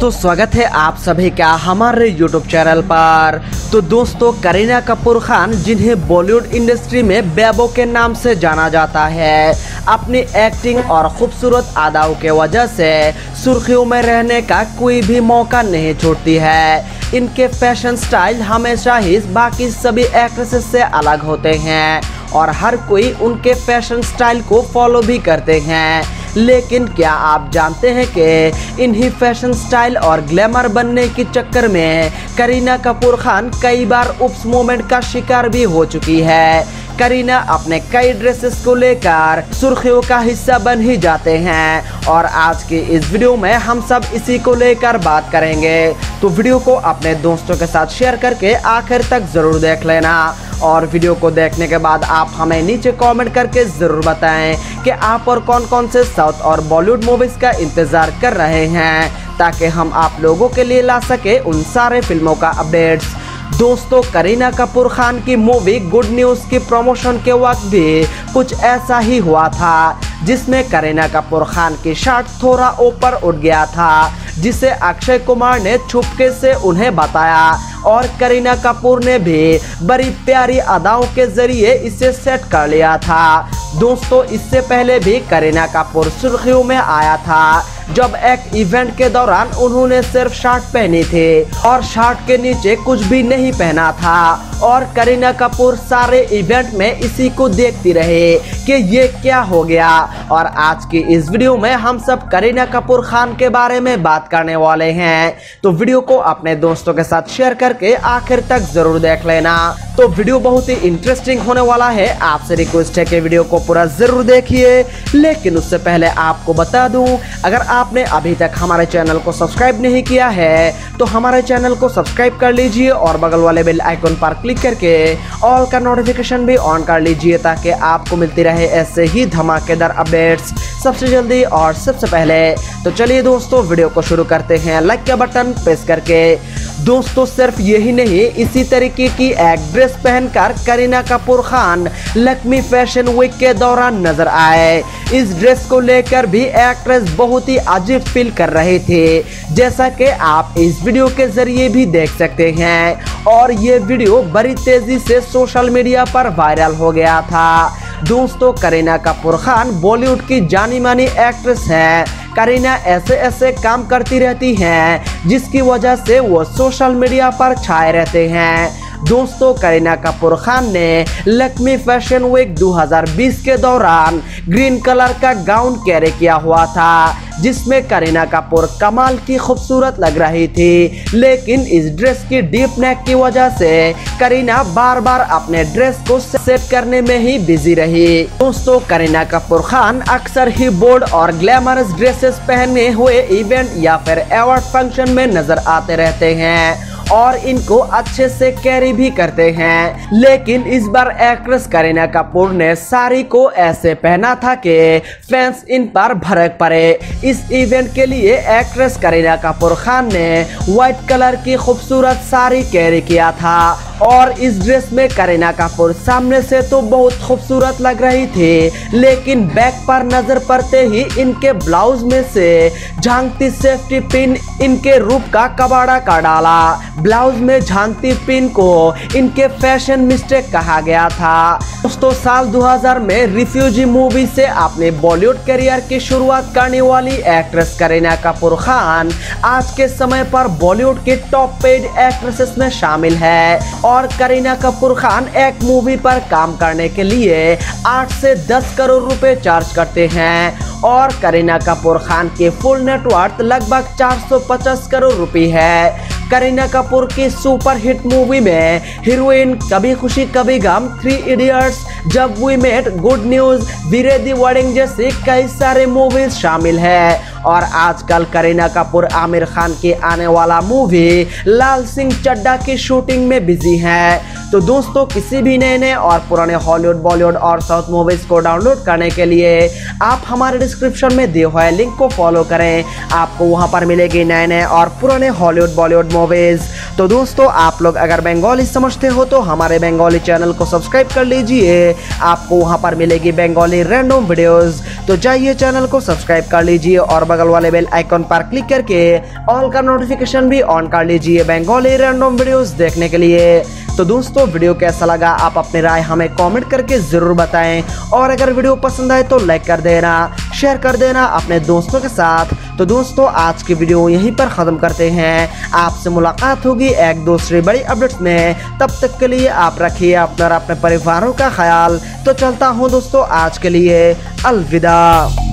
दोस्तों स्वागत है आप सभी का हमारे YouTube चैनल पर। तो दोस्तों करीना कपूर खान, जिन्हें बॉलीवुड इंडस्ट्री में बेबो के नाम से जाना जाता है, अपनी एक्टिंग और खूबसूरत अदाओं के वजह से सुर्खियों में रहने का कोई भी मौका नहीं छोड़ती है। इनके फैशन स्टाइल हमेशा ही बाकी सभी एक्ट्रेसेस से अलग होते हैं और हर कोई उनके फैशन स्टाइल को फॉलो भी करते हैं। लेकिन क्या आप जानते हैं कि इन्हीं फैशन स्टाइल और ग्लैमर बनने के चक्कर में करीना कपूर खान कई बार उप्स मोमेंट का शिकार भी हो चुकी है। करीना अपने कई ड्रेसेस को लेकर सुर्खियों का हिस्सा बन ही जाते हैं और आज की इस वीडियो में हम सब इसी को लेकर बात करेंगे। तो वीडियो को अपने दोस्तों के साथ शेयर करके आखिर तक जरूर देख लेना और वीडियो को देखने के बाद आप हमें नीचे कमेंट करके ज़रूर बताएं कि आप और कौन कौन से साउथ और बॉलीवुड मूवीज़ का इंतज़ार कर रहे हैं, ताकि हम आप लोगों के लिए ला सके उन सारे फिल्मों का अपडेट्स। दोस्तों करीना कपूर खान की मूवी गुड न्यूज की प्रमोशन के वक्त भी कुछ ऐसा ही हुआ था, जिसमें करीना कपूर खान की शर्ट थोड़ा ऊपर उठ गया था, जिसे अक्षय कुमार ने छुपके से उन्हें बताया और करीना कपूर ने भी बड़ी प्यारी अदाओं के जरिए इसे सेट कर लिया था। दोस्तों इससे पहले भी करीना कपूर सुर्खियों में आया था, जब एक इवेंट के दौरान उन्होंने सिर्फ शर्ट पहनी थी और शर्ट के नीचे कुछ भी नहीं पहना था और करीना कपूर सारे इवेंट में इसी को देखती रहे कि ये क्या हो गया। और आज की इस वीडियो में हम सब करीना कपूर खान के बारे में बात करने वाले हैं, तो वीडियो को अपने दोस्तों के साथ शेयर करके आखिर तक जरूर देख लेना। तो वीडियो बहुत ही इंटरेस्टिंग होने वाला है। आपसे रिक्वेस्ट है कि वीडियो को पूरा जरूर देखिए, लेकिन उससे पहले आपको बता दूं, अगर आपने अभी तक हमारे चैनल को सब्सक्राइब नहीं किया है तो हमारे चैनल को सब्सक्राइब कर लीजिए और बगल वाले बेल आइकन पर क्लिक करके ऑल का नोटिफिकेशन भी ऑन कर लीजिए, ताकि आपको मिलती रहे ऐसे ही धमाकेदार अपडेट्स सबसे जल्दी और सबसे पहले। तो चलिए दोस्तों वीडियो को शुरू करते हैं लाइक का बटन प्रेस करके। दोस्तों सिर्फ यही नहीं, इसी तरीके की एक ड्रेस पहनकर करीना कपूर खान लक्मे फैशन वीक के दौरान नजर आए। इस ड्रेस को लेकर भी एक्ट्रेस बहुत ही अजीब फील कर रहे थे, जैसा कि आप इस वीडियो के जरिए भी देख सकते हैं और ये वीडियो बड़ी तेजी से सोशल मीडिया पर वायरल हो गया था। दोस्तों करीना कपूर खान बॉलीवुड की जानी मानी एक्ट्रेस हैं। करीना ऐसे ऐसे काम करती रहती हैं जिसकी वजह से वो सोशल मीडिया पर छाए रहते हैं। दोस्तों करीना कपूर खान ने लक्मे फैशन वीक 2020 के दौरान ग्रीन कलर का गाउन कैरी किया हुआ था, जिसमें करीना कपूर कमाल की खूबसूरत लग रही थी। लेकिन इस ड्रेस की डीप नेक की वजह से करीना बार बार अपने ड्रेस को सेट करने में ही बिजी रही। दोस्तों करीना कपूर खान अक्सर ही बोल्ड और ग्लैमरस ड्रेसेस पहने हुए इवेंट या फिर अवार्ड फंक्शन में नजर आते रहते हैं और इनको अच्छे से कैरी भी करते हैं। लेकिन इस बार एक्ट्रेस करीना कपूर ने साड़ी को ऐसे पहना था कि फैंस इन पर भड़क पड़े। इस इवेंट के लिए एक्ट्रेस करीना कपूर खान ने व्हाइट कलर की खूबसूरत साड़ी कैरी किया था और इस ड्रेस में करीना कपूर सामने से तो बहुत खूबसूरत लग रही थी, लेकिन बैक पर नजर पड़ते ही इनके ब्लाउज में से झांकती सेफ्टी पिन इनके रूप का कबाड़ा कर डाला। ब्लाउज में झांकती पिन को इनके फैशन मिस्टेक कहा गया था। दोस्तों साल 2000 में रिफ्यूजी मूवी से अपने बॉलीवुड करियर की शुरुआत करने वाली एक्ट्रेस करीना कपूर खान आज के समय पर बॉलीवुड के टॉप पेड एक्ट्रेसेस में शामिल है और करीना कपूर खान एक मूवी पर काम करने के लिए 8 से 10 करोड़ रुपए चार्ज करते हैं और करीना कपूर खान के फुल नेटवर्थ लगभग 450 करोड़ रुपए है। करीना कपूर की सुपरहिट मूवी में heroine Kabhi Khushi Kabhi Gham, three idiots, Jab we met, good news, Veere Di wedding जैसी कई सारे मूवीज शामिल है। और आजकल करीना कपूर आमिर खान की आने वाला मूवी लाल सिंह चड्डा की शूटिंग में बिजी है। तो दोस्तों किसी भी नए और पुराने हॉलीवुड बॉलीवुड और साउथ मूवीज को डाउनलोड करने के लिए आप हमारे डिस्क्रिप्शन में दिए हुए लिंक को फॉलो करें, आपको वहां पर मिलेगी नए और पुराने हॉलीवुड बॉलीवुड मूवीज। तो दोस्तों आप लोग अगर बंगाली समझते हो तो हमारे बंगाली चैनल को सब्सक्राइब कर लीजिए, आपको वहां पर मिलेगी बंगाली रैंडम वीडियोज। तो जाइए चैनल को सब्सक्राइब कर लीजिए और बगल वाले बेल आइकन पर क्लिक करके ऑल का नोटिफिकेशन भी ऑन कर लीजिए बंगाली रैंडम वीडियोस देखने के लिए। तो दोस्तों वीडियो कैसा लगा आप अपनी राय हमें कमेंट करके जरूर बताएं, और अगर वीडियो पसंद आए तो लाइक कर देना, शेयर कर देना अपने दोस्तों के साथ। तो दोस्तों आज की वीडियो यहीं पर ख़त्म करते हैं, आपसे मुलाकात होगी एक दूसरी बड़ी अपडेट्स में। तब तक के लिए आप रखिए अपना और अपने परिवारों का ख्याल। तो चलता हूँ दोस्तों आज के लिए, अलविदा।